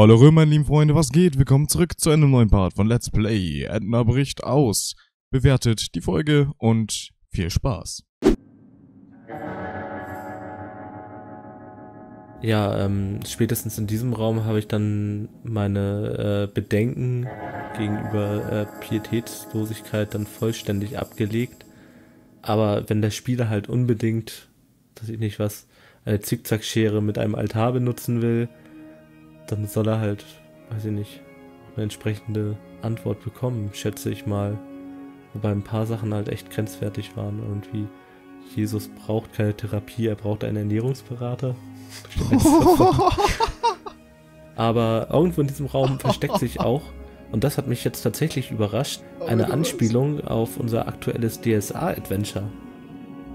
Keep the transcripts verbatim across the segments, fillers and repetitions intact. Hallo meine lieben Freunde, was geht? Willkommen zurück zu einem neuen Part von Let's Play. Edna bricht aus. Bewertet die Folge und viel Spaß. Ja, ähm, spätestens in diesem Raum habe ich dann meine äh, Bedenken gegenüber äh, Pietätslosigkeit dann vollständig abgelegt. Aber wenn der Spieler halt unbedingt, dass ich nicht was, eine Zickzackschere mit einem Altar benutzen will, dann soll er halt, weiß ich nicht, eine entsprechende Antwort bekommen, schätze ich mal. Wobei ein paar Sachen halt echt grenzwertig waren. Irgendwie, Jesus braucht keine Therapie, er braucht einen Ernährungsberater. Aber irgendwo in diesem Raum versteckt sich auch, und das hat mich jetzt tatsächlich überrascht, eine Anspielung auf unser aktuelles D S A-Adventure.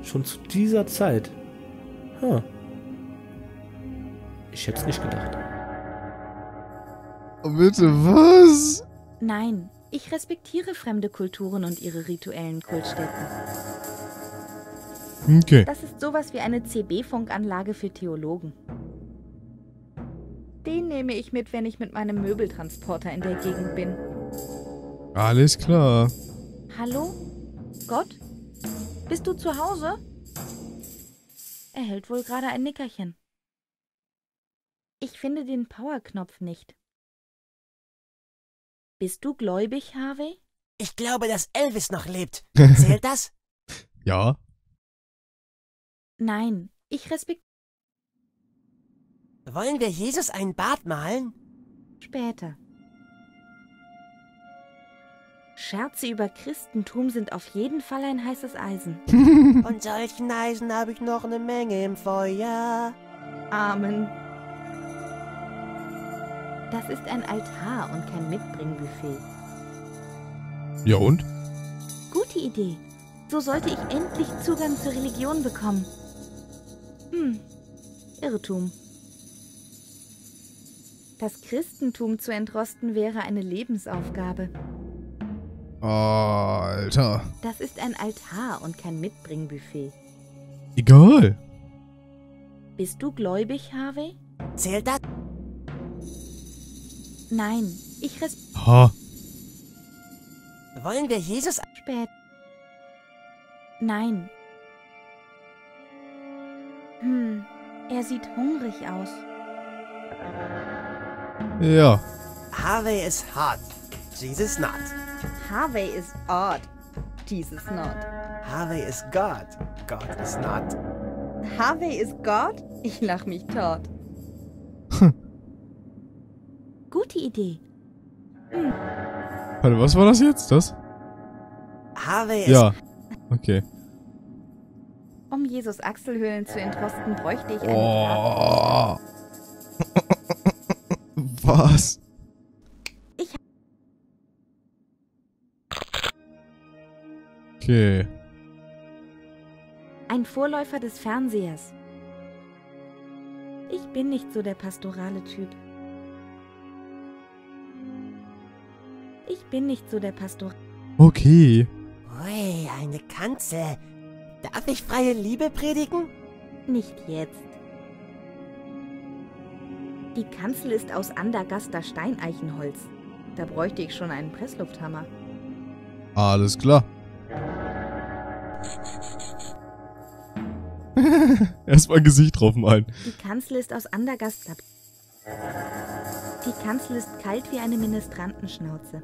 Schon zu dieser Zeit. Huh. Ich hätte es nicht gedacht. Bitte, was? Nein, ich respektiere fremde Kulturen und ihre rituellen Kultstätten. Okay. Das ist sowas wie eine C B-Funkanlage für Theologen. Den nehme ich mit, wenn ich mit meinem Möbeltransporter in der Gegend bin. Alles klar. Hallo? Gott? Bist du zu Hause? Er hält wohl gerade ein Nickerchen. Ich finde den Power-Knopf nicht. Bist du gläubig, Harvey? Ich glaube, dass Elvis noch lebt. Zählt das? Ja. Nein, ich respektiere... Wollen wir Jesus einen Bart malen? Später. Scherze über Christentum sind auf jeden Fall ein heißes Eisen. Von solchen Eisen habe ich noch eine Menge im Feuer. Amen. Das ist ein Altar und kein Mitbringbuffet. Ja und? Gute Idee. So sollte ich endlich Zugang zur Religion bekommen. Hm, Irrtum. Das Christentum zu entrosten wäre eine Lebensaufgabe. Alter. Das ist ein Altar und kein Mitbringbuffet. Egal. Bist du gläubig, Harvey? Zählt das? Nein, ich respektiere... Ha. Wollen wir Jesus... Spät. Nein. Hm, er sieht hungrig aus. Ja. Harvey is hot. Jesus not. Harvey is odd. Jesus not. Harvey is God. God is not. Harvey is God? Ich lach mich tot. Gute Idee. Hm. Warte, was war das jetzt? Das? Harvey ja. Ist... Okay. Um Jesus Achselhöhlen zu entrosten, bräuchte ich einen oh. Was? Ich... Okay. Ein Vorläufer des Fernsehers. Ich bin nicht so der pastorale Typ. Ich bin nicht so der Pastor. Okay. Ui, eine Kanzel. Darf ich freie Liebe predigen? Nicht jetzt. Die Kanzel ist aus Andergaster Steineichenholz. Da bräuchte ich schon einen Presslufthammer. Alles klar. Erstmal Gesicht draufmalen. Die Kanzel ist aus Andergaster... Die Kanzel ist kalt wie eine Ministrantenschnauze.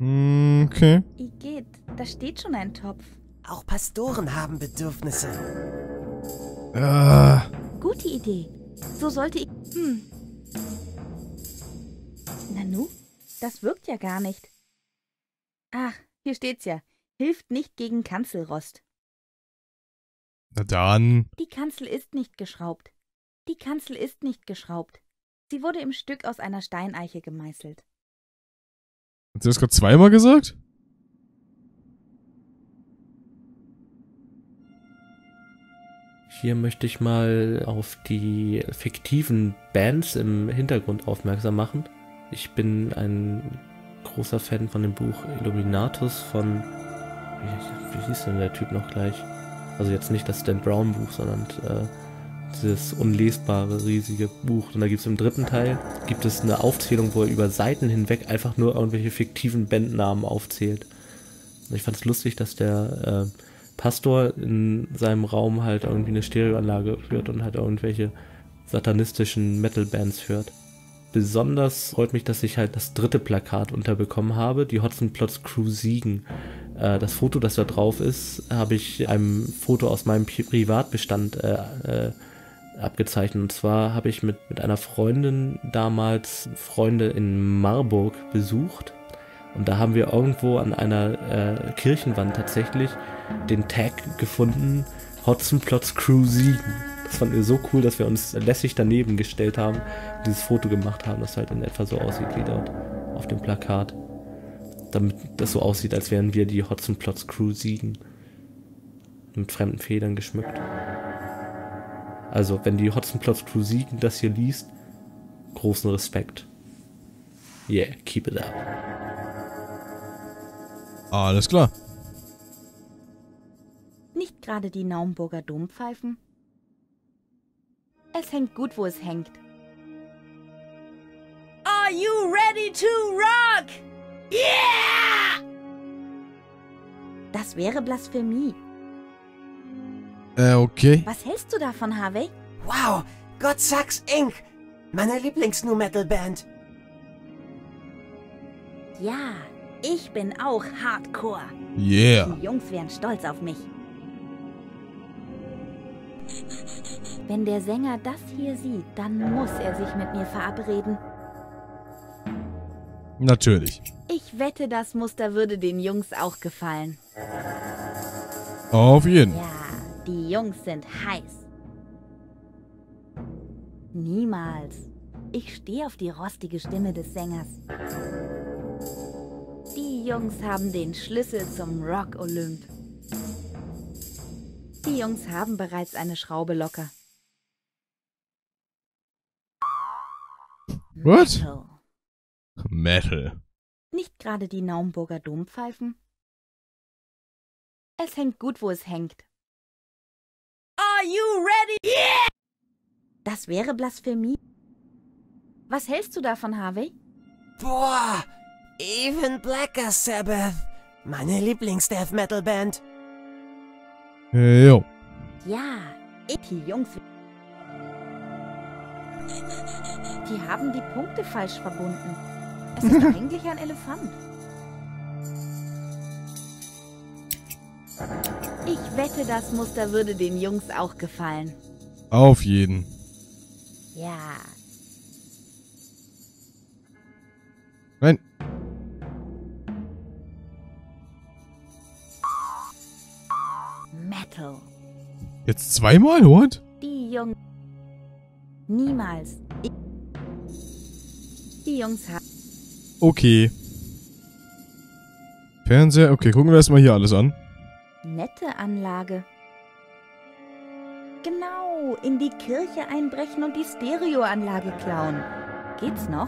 Okay. Igitt, da steht schon ein Topf. Auch Pastoren haben Bedürfnisse. Ah. Gute Idee. So sollte ich... Hm. Nanu, das wirkt ja gar nicht. Ach, hier steht's ja. Hilft nicht gegen Kanzelrost. Na dann. Die Kanzel ist nicht geschraubt. Die Kanzel ist nicht geschraubt. Sie wurde im Stück aus einer Steineiche gemeißelt. Hat sie das gerade zweimal gesagt? Hier möchte ich mal auf die fiktiven Bands im Hintergrund aufmerksam machen. Ich bin ein großer Fan von dem Buch Illuminatus von... Wie, wie hieß denn der Typ noch gleich? Also jetzt nicht das Dan Brown Buch, sondern äh, dieses unlesbare, riesige Buch. Und da gibt es im dritten Teil, gibt es eine Aufzählung, wo er über Seiten hinweg einfach nur irgendwelche fiktiven Bandnamen aufzählt. Und ich fand es lustig, dass der äh, Pastor in seinem Raum halt irgendwie eine Stereoanlage führt und halt irgendwelche satanistischen Metal-Bands führt. Besonders freut mich, dass ich halt das dritte Plakat unterbekommen habe, die Hotzenplotz-Crew Siegen. Äh, das Foto, das da drauf ist, habe ich einem Foto aus meinem Pri Privatbestand äh, äh, abgezeichnet. Und zwar habe ich mit, mit einer Freundin damals Freunde in Marburg besucht. Und da haben wir irgendwo an einer äh, Kirchenwand tatsächlich den Tag gefunden, Hotzenplotz-Crew Siegen. Das fanden wir so cool, dass wir uns lässig daneben gestellt haben und dieses Foto gemacht haben, das halt in etwa so aussieht wie dort auf dem Plakat. Damit das so aussieht, als wären wir die Hotzenplotz-Crew Siegen. Mit fremden Federn geschmückt. Also, wenn die Hotzenplotz-Crew Siegen das hier liest, großen Respekt. Yeah, keep it up. Alles klar. Nicht gerade die Naumburger Dompfeifen? Es hängt gut, wo es hängt. Are you ready to rock? Yeah! Das wäre Blasphemie. Äh, okay. Was hältst du davon, Harvey? Wow, Gott Sacks, Incorporated. Meine Lieblings-Nu-Metal-Band. Ja, ich bin auch Hardcore. Yeah. Die Jungs wären stolz auf mich. Wenn der Sänger das hier sieht, dann muss er sich mit mir verabreden. Natürlich. Ich wette, das Muster würde den Jungs auch gefallen. Auf jeden Fall. Ja, die Jungs sind heiß. Niemals. Ich stehe auf die rostige Stimme des Sängers. Die Jungs haben den Schlüssel zum Rock-Olymp. Die Jungs haben bereits eine Schraube locker. What? Metal. Metal. Nicht gerade die Naumburger Dompfeifen? Es hängt gut, wo es hängt. Are you ready? Yeah! Das wäre Blasphemie. Was hältst du davon, Harvey? Boah, Even Blacker Sabbath. Meine Lieblings-Death-Metal-Band. Jo. Ja, die Jungs. Die haben die Punkte falsch verbunden. Es ist eigentlich ein Elefant. Ich wette, das Muster würde den Jungs auch gefallen. Auf jeden. Ja. Nein. Metal. Jetzt zweimal, what? Die Jungs. Niemals. Ich Die Jungs haben. Okay. Fernseher, okay, gucken wir erstmal hier alles an. Nette Anlage. Genau, in die Kirche einbrechen und die Stereoanlage klauen. Geht's noch?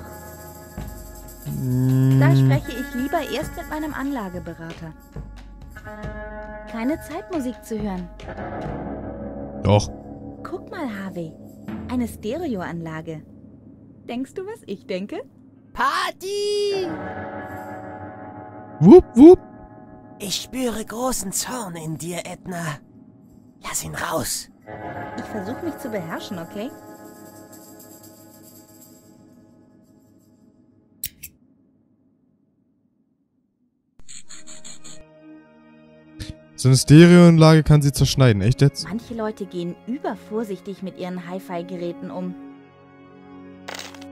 Mm. Da spreche ich lieber erst mit meinem Anlageberater. Keine Zeit, Musik zu hören. Doch. Guck mal, Harvey. Eine Stereoanlage. Denkst du, was ich denke? Party! Wupp, wupp. Ich spüre großen Zorn in dir, Edna. Lass ihn raus. Ich versuche mich zu beherrschen, okay? So eine Stereoanlage kann sie zerschneiden, echt jetzt? Manche Leute gehen übervorsichtig mit ihren Hi-Fi-Geräten um.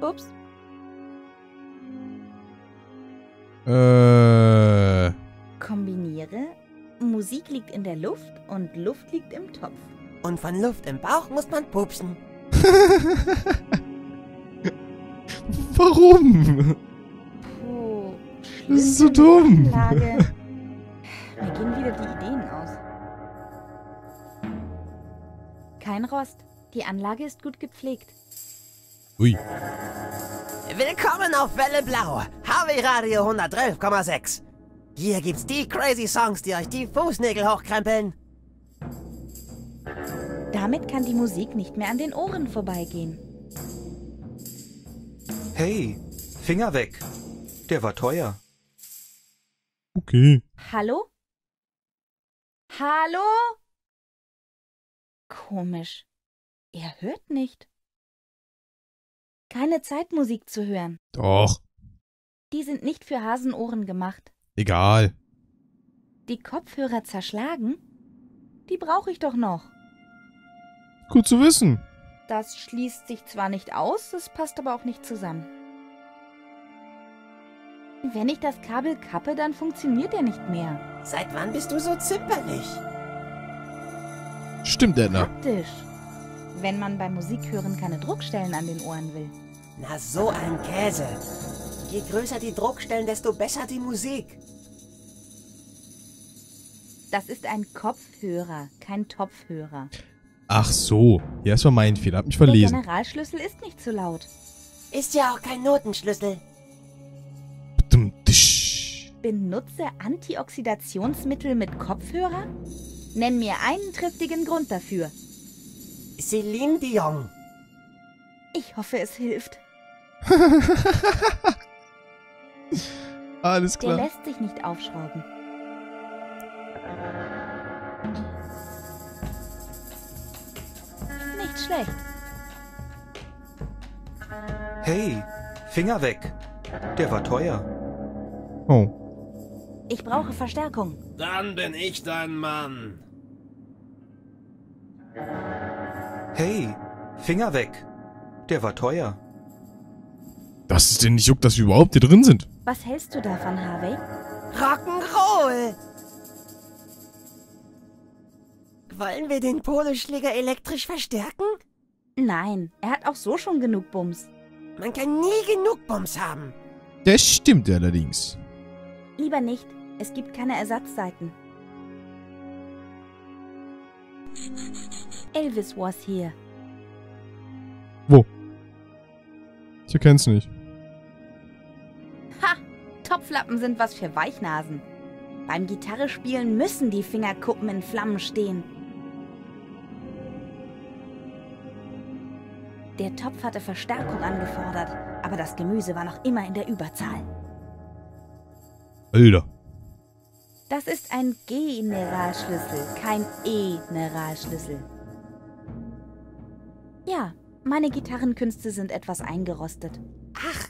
Ups. Äh. Kombiniere. Musik liegt in der Luft und Luft liegt im Topf. Und von Luft im Bauch muss man pupsen. Warum? Puh, das ist so dumm. Anlage. Mir gehen wieder die Ideen aus. Kein Rost. Die Anlage ist gut gepflegt. Ui. Willkommen auf Welle Blau, H W Radio hundertdreizehn Komma sechs. Hier gibt's die crazy Songs, die euch die Fußnägel hochkrempeln. Damit kann die Musik nicht mehr an den Ohren vorbeigehen. Hey, Finger weg. Der war teuer. Okay. Hallo? Hallo? Komisch. Er hört nicht. Keine Zeit, Musik zu hören. Doch. Die sind nicht für Hasenohren gemacht. Egal. Die Kopfhörer zerschlagen? Die brauche ich doch noch. Gut zu wissen. Das schließt sich zwar nicht aus, es passt aber auch nicht zusammen. Wenn ich das Kabel kappe, dann funktioniert er nicht mehr. Seit wann bist du so zimperlich? Stimmt, Edna. Praktisch. Wenn man bei Musik hören keine Druckstellen an den Ohren will. Na, so ein Käse. Je größer die Druckstellen, desto besser die Musik. Das ist ein Kopfhörer, kein Topfhörer. Ach so. Ja, das war mein Fehler. Hab mich verlesen. Der Generalschlüssel ist nicht zu laut. Ist ja auch kein Notenschlüssel. Benutze Antioxidationsmittel mit Kopfhörer? Nenn mir einen triftigen Grund dafür. Celine Dion. Ich hoffe, es hilft. Alles klar. Der lässt sich nicht aufschrauben. Nicht schlecht. Hey, Finger weg. Der war teuer. Oh. Ich brauche Verstärkung. Dann bin ich dein Mann. Hey, Finger weg. Der war teuer. Das ist denn nicht juckt, dass wir überhaupt hier drin sind. Was hältst du davon, Harvey? Rock'n'Roll! Wollen wir den Poloschläger elektrisch verstärken? Nein, er hat auch so schon genug Bums. Man kann nie genug Bums haben. Das stimmt allerdings. Lieber nicht. Es gibt keine Ersatzseiten. Elvis was hier. Wo? Ich erkenn's nicht. Ha! Topflappen sind was für Weichnasen. Beim Gitarrespielen müssen die Fingerkuppen in Flammen stehen. Der Topf hatte Verstärkung angefordert, aber das Gemüse war noch immer in der Überzahl. Alter. Das ist ein Generalschlüssel, kein E-Generalschlüssel. Ja, meine Gitarrenkünste sind etwas eingerostet. Ach,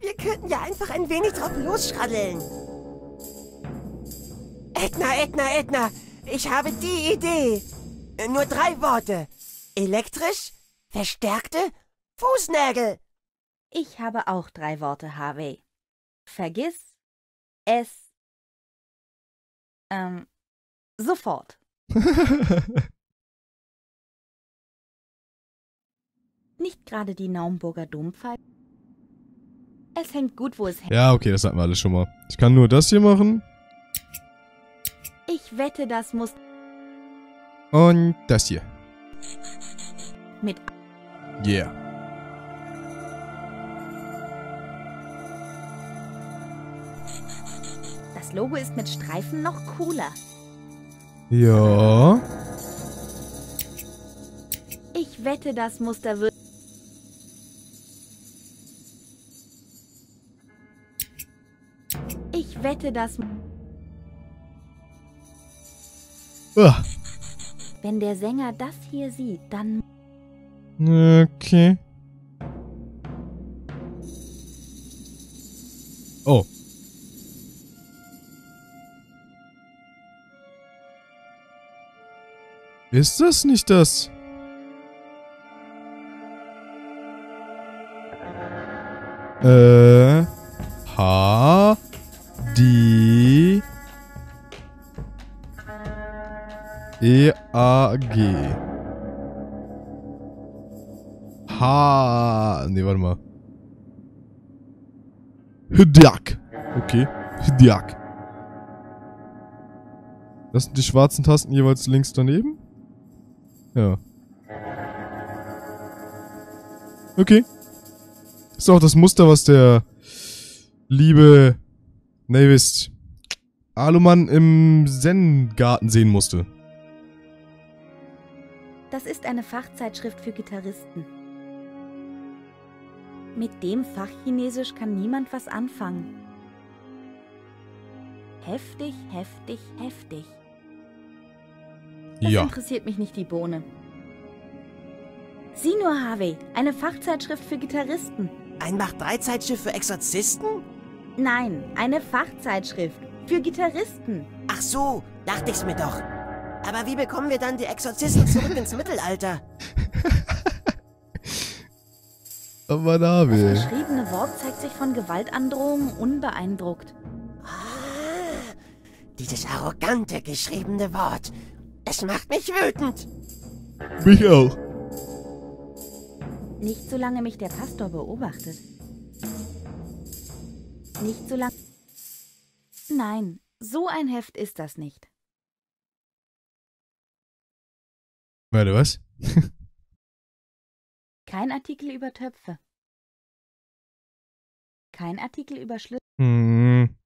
wir könnten ja einfach ein wenig drauf losschraddeln. Edna, Edna, Edna, ich habe die Idee. Nur drei Worte. Elektrisch, verstärkte, Fußnägel. Ich habe auch drei Worte, Harvey. Vergiss es. Ähm, sofort. Nicht gerade die Naumburger Dompfeifen. Es hängt gut, wo es hängt. Ja, okay, das hatten wir alles schon mal. Ich kann nur das hier machen. Ich wette, das muss... Und das hier. Mit... Yeah. Das Logo ist mit Streifen noch cooler. Ja. Ich wette, das Muster wird... Ich wette, das... Uah. Wenn der Sänger das hier sieht, dann... Okay. Oh. Ist das nicht das? Äh. H. D. E. A. G. H. Ne, warte mal. Hdiak. Okay. Hdiak. Das sind die schwarzen Tasten jeweils links daneben? Ja. Okay. Ist auch das Muster, was der liebe Navis Alumann im Zen-Garten sehen musste. Das ist eine Fachzeitschrift für Gitarristen. Mit dem Fachchinesisch kann niemand was anfangen. Heftig, heftig, heftig. Das ja. interessiert mich nicht die Bohne. Sieh nur, H W, eine Fachzeitschrift für Gitarristen. Ein Mach drei Zeitschrift für Exorzisten? Nein, eine Fachzeitschrift für Gitarristen. Ach so, dachte ich's mir doch. Aber wie bekommen wir dann die Exorzisten zurück ins Mittelalter? Aber da will. Das geschriebene Wort zeigt sich von Gewaltandrohungen unbeeindruckt. Ah, dieses arrogante geschriebene Wort. Es macht mich wütend. Mich auch. Nicht solange mich der Pastor beobachtet. Nicht solange... Nein, so ein Heft ist das nicht. Warte, was? Kein Artikel über Töpfe. Kein Artikel über Schlüssel. Hm.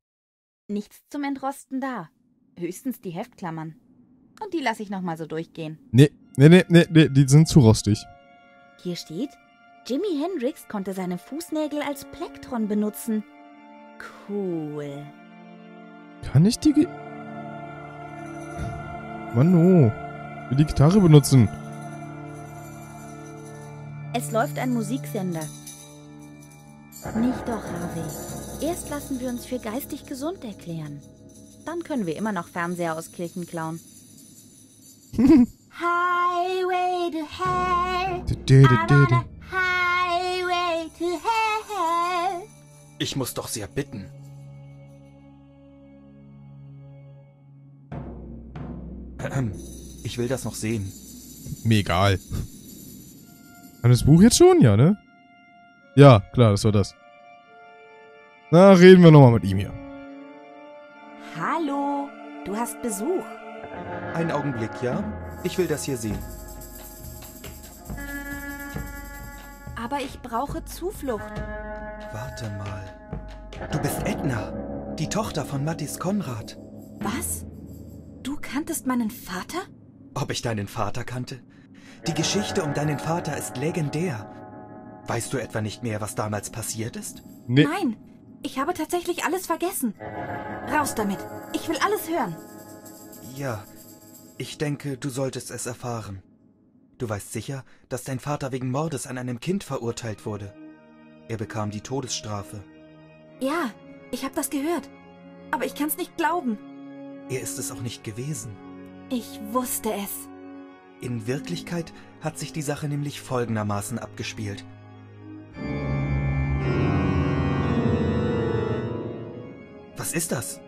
Nichts zum Entrosten da. Höchstens die Heftklammern. Und die lasse ich nochmal so durchgehen. Nee, nee, nee, nee, nee, die sind zu rostig. Hier steht, Jimmy Hendrix konnte seine Fußnägel als Plektron benutzen. Cool. Kann ich die... Ge Mann, oh. Will die Gitarre benutzen. Es läuft ein Musiksender. Nicht doch, Harvey. Erst lassen wir uns für geistig gesund erklären. Dann können wir immer noch Fernseher aus Kirchen klauen. Highway to hell. Highway to hell. Ich muss doch sehr bitten. Ich will das noch sehen. Mir egal. An das Buch jetzt schon? Ja, ne? Ja, klar, das war das. Na, reden wir nochmal mit ihm hier. Hallo, du hast Besuch. Einen Augenblick, ja? Ich will das hier sehen. Aber ich brauche Zuflucht. Warte mal. Du bist Edna, die Tochter von Mattis Konrad. Was? Du kanntest meinen Vater? Ob ich deinen Vater kannte? Die Geschichte um deinen Vater ist legendär. Weißt du etwa nicht mehr, was damals passiert ist? Nee. Nein, ich habe tatsächlich alles vergessen. Raus damit, ich will alles hören. Ja, ich denke, du solltest es erfahren. Du weißt sicher, dass dein Vater wegen Mordes an einem Kind verurteilt wurde. Er bekam die Todesstrafe. Ja, ich habe das gehört. Aber ich kann's nicht glauben. Er ist es auch nicht gewesen. Ich wusste es. In Wirklichkeit hat sich die Sache nämlich folgendermaßen abgespielt. Was ist das?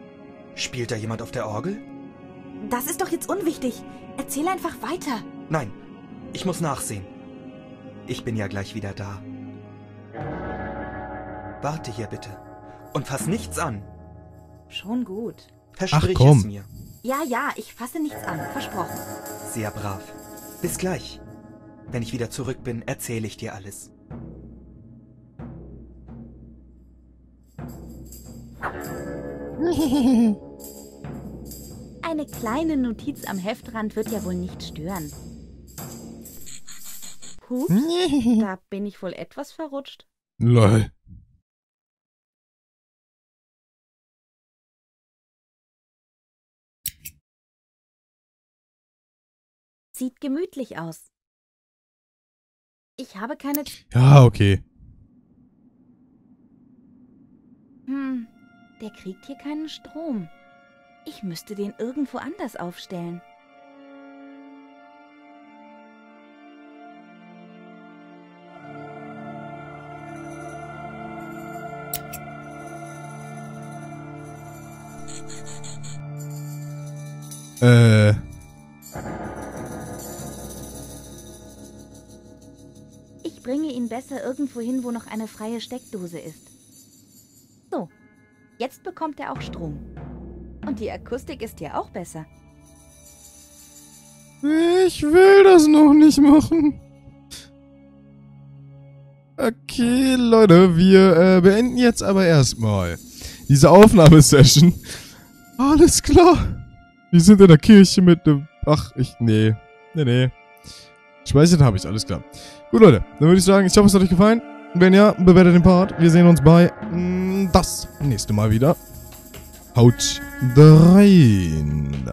Spielt da jemand auf der Orgel? Das ist doch jetzt unwichtig. Erzähl einfach weiter. Nein, ich muss nachsehen. Ich bin ja gleich wieder da. Warte hier bitte und fass nichts an. Schon gut. Versprich es mir. Ja, ja, ich fasse nichts an. Versprochen. Sehr brav. Bis gleich. Wenn ich wieder zurück bin, erzähle ich dir alles. Eine kleine Notiz am Heftrand wird ja wohl nicht stören. Hups, da bin ich wohl etwas verrutscht. Lol. Sieht gemütlich aus. Ich habe keine... Ja, okay. Hm, der kriegt hier keinen Strom. Ich müsste den irgendwo anders aufstellen. Äh... Bringe ihn besser irgendwo hin, wo noch eine freie Steckdose ist. So, jetzt bekommt er auch Strom. Und die Akustik ist ja auch besser. Ich will das noch nicht machen. Okay, Leute, wir äh, beenden jetzt aber erstmal diese Aufnahmesession. Alles klar. Wir sind in der Kirche mit dem... Ach, ich... Nee. Nee, nee. Speichern habe ich, alles klar. Gut, Leute, dann würde ich sagen, ich hoffe, es hat euch gefallen. Wenn ja, bewertet den Part. Wir sehen uns bei das nächste Mal wieder. Haut rein!